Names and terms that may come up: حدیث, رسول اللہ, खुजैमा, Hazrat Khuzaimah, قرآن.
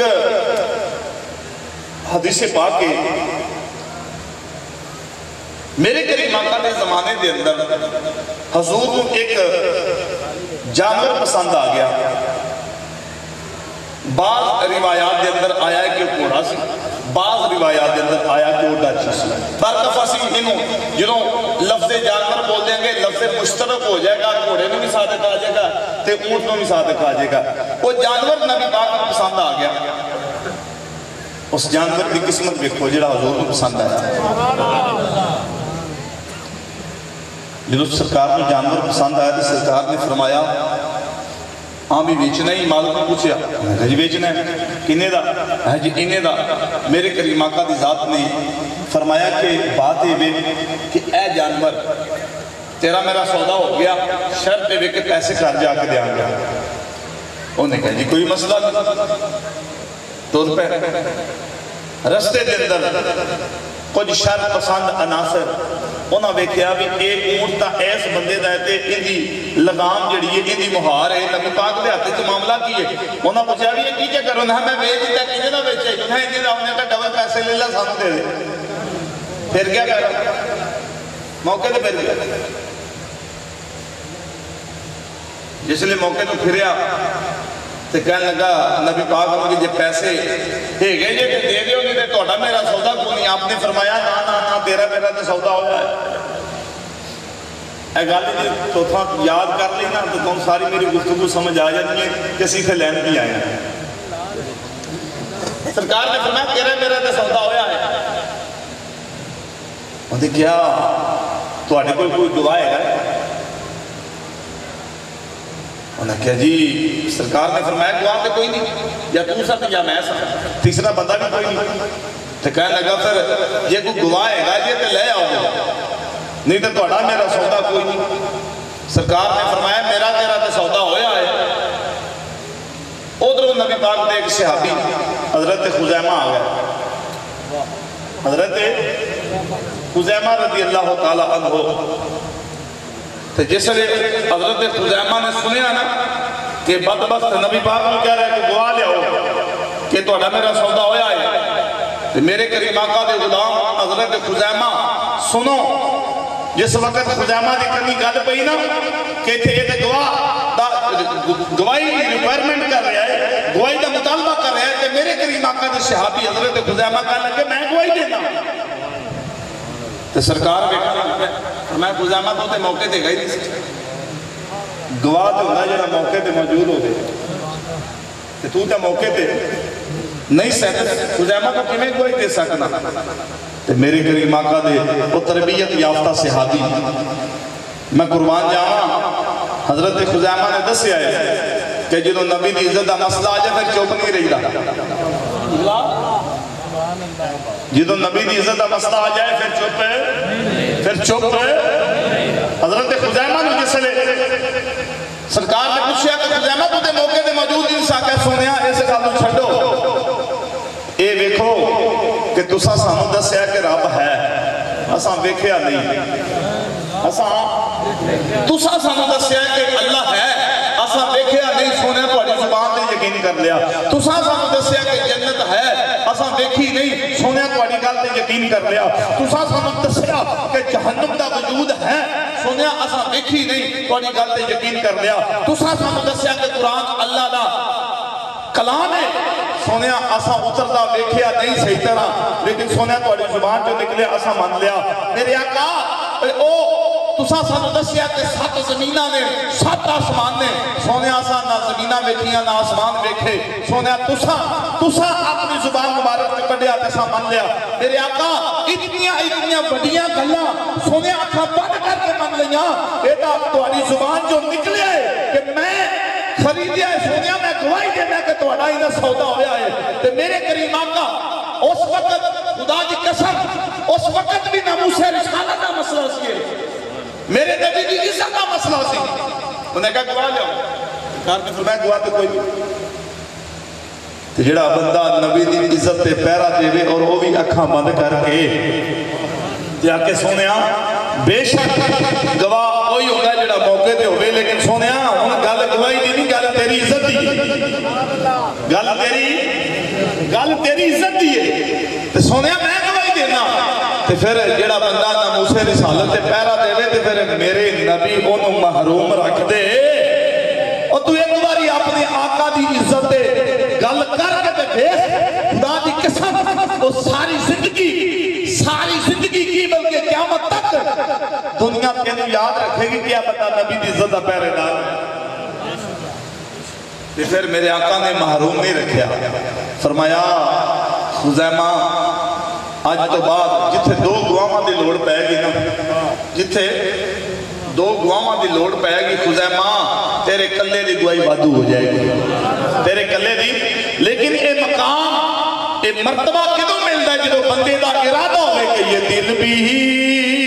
एक हदीसे पाक है, मेरे करीब आका के जमाने के अंदर हजूर को एक जानवर पसंद आ गया। बाज रिवायात के अंदर आया कि घोड़ा सी, बाज रिवायात के अंदर आया कि वो डाची सी। बरकफा सी इनू जो लफ्जे जानवर बोल देंगे लफ्जे मुश्तरक हो जाएगा, घोड़े में भी सादक आ जाएगा तो ऊंट में भी सादक आ जाएगा। वो जानवर नबी पाक को पसंद आ गया। उस जानवर की किस्मत देखो जो हजूर को पसंद आया। जो सरकार को जानवर पसंद आया तो सरकार ने फरमाया हाँ भी बेचना ही। मालिक ने पूछा जी बेचना है किन्ने दा? है जी इन्ने दा। मेरे करीम आका की जात ने फरमाया कि बात ये कि ए जानवर तेरा मेरा सौदा हो गया, शर्त ये कि पैसे घर जाके देंगे। उन्हें कहा जी कोई मसला नहीं। रस्ते के अंदर कुछ शर पसंद अनासर उन्हें वेख्या भी एक ऊंट तो इस बंदे का है, इनकी लगाम जी है, इनकी मुहार है, नबी पाक के हाथ च मामला की है। उन्हें पूछा भी की क्या करो ना मैं बेच दिता कि बेचे इन्हें का डबल पैसे ले ला सामू दे। फिर क्या कर मौके तो फिर गया, जिसने मौके तो फिर तो कह लगा नबी पाक को जो पैसे है गए जे तो दे दो नहीं तो मेरा सौदा को नहीं। आपने फरमाया ना ना ना तेरा मेरा तो सौदा होया है। गल चौथा याद कर लेना तो तुम सारी मेरी गुफ्तगू समझ आ जाती है कि असी इसे लैन भी आए। सरकार ने फरमाया तेरा मेरा तो सौदा होया है। उन्हें क्या थोड़े कोई दुआ है? उन्हें क्या जी सरकार ने फरमाया दुआ तो कोई नहीं, या तू सा या मैं सा, तीसरा बंदा भी कोई नहीं। तो कह लगा फिर जे कोई गुआ है जे तो ले आओ नहीं तो थोड़ा मेरा सौदा कोई नहीं। सरकार ने फरमाया मेरा तेरा तो सौदा होया है। उधरों नबी पाक के एक सहाबी हजरत खुजैमा आ गया। हजरत खुजैमा रजी अल्लाह तआला अन्हु तो जिस हजरत खुजैमा ने सुनिया ना कि बदबख्त नबी पाक कह रहा है कि गवाह लियाओ कि तुहाडा मेरा सौदा होया है। तो मेरे करीम आका दे गुलाम हजरत खुजैमा सुनो, जिस वक्त खुजैमा की कहीं गल पई ना कि इत्थे गवाही रिक्वायरमेंट कर रहा है, गवाही का मुतालबा कर रहा है, तो मेरे करीम आका दे सहाबी हजरत खुजैमा कहने लगे मैं गवाही देना। तो सरकार देखा मैं खुजैमा तो ते मौके देगा ही नहीं। गवाह तो होना जरा मौके पर मौजूद हो गए, तू तो मौके पर नहीं सह खुजैमा को किमें कोई दे सकना। तो मेरे करीम आका दे वो तरबियत याफ्ता सहाबी मैं कुर्बान जावा। हजरत खुजैमा ने दसिया है कि जो नबी की इज्जत का मसला आ जाए फिर चुप नहीं रहीदा। जो नबी की इज्जत का मसला आ जाए फिर चुप है, फिर चुप है। हजरत खुजैमा ने जिसले सरकार ने पूछा कि खुजैमा तो मौके पर मौजूद इंसान क्या सुनिया इस गल छो ये वेखो कि तुसा सानू दसिया कि रब है असा वेख्या नहीं, असा तुसा सानू दसिया कि अल्लाह है असा वेख्या नहीं, सुनिया तुहाडी जुबान ते यकीन कर लिया। तुसा सानू दसिया कि जन्नत है असा देखी नहीं, सुनिया तुहाडी गल ते यकीन कर लिया। तुसा सानू दसिया कि जहन्नम दा वजूद है, सुनिया असा देखी नहीं, तुहाडी गल ते यकीन कर लिया। तुसा सानू दसिया कि कुरान अल्लाह दा कलाम है, सुनिया असा उतरदा वेख्या नहीं सही तरह, लेकिन सुनिया तुहाडी जुबान चों निकलिया असा मान लिया। मेरे आका ओ तुसा सानू दसिया कि सत जमीनां ने सत आसमान ने, सोनिया असा ना जमीनां वेखियां ना आसमान वेखे, सोनिया तुसा तुसा अपनी जुबान मुबारक च कढिया ते असा मन लिया। मेरे आका इतनियां इतनियां वड्डियां गल्लां सोनिया अखां बंद करके मन लईयां, एदा तुहाडी जुबान चों निकलिया कि मैं खरीदिया सोनिया मैं गवाही देना कि तुहाडा इहदा सौदा होया है। ते मेरे करीम आका उस वक्त खुदा दी कसम उस वक्त भी नामूसे रिसालत दा मसला सी, मेरे नबी की इज्जत का मसला सी। उन्हें कहा गवाह लियाओ। सरकार ने फरमाया गवाह तो कोई नहीं। तो जिहड़ा बंदा नबी की इज्जत पे पहरा देवे और वह भी अखां बंद करके जाके सुनिया बेशक गवाह वही होगा जिहड़ा मौके पर होवे, लेकिन सुनिया हुण गल गवाही दी नहीं, गल तेरी इज्जत दी, गल तेरी गल तेरी इज्जत दी है सुनिया मैं गवाही देना। फिर जो बंदा नामूसे रिसालत ते पहरा देवे ते फिर मेरे नबी ओनू महरूम रख दे। और तू एक बारी अपने आका की इज्जत गल करके खुदा की कसम वो सारी जिंदगी की बल्कि क़यामत तक दुनिया तेनू याद रखेगी क्या पता नबी की इज्जत का पहरेदार है। फिर मेरे आका ने महरूम नहीं रखा। फरमाया खुज़ैमा अज तो बाद जिथे दो दुआवां की लोड़ पैगी ना जिथे दो दुआवां की लोड़ पैगी खुज़ैमा तेरे कल्ले की दुआई वाधू हो जाएगी तेरे कल्ले की। लेकिन ये मकाम ये मरतबा कदों मिलता है जो बंदे का इरादा हो। ये दिल भी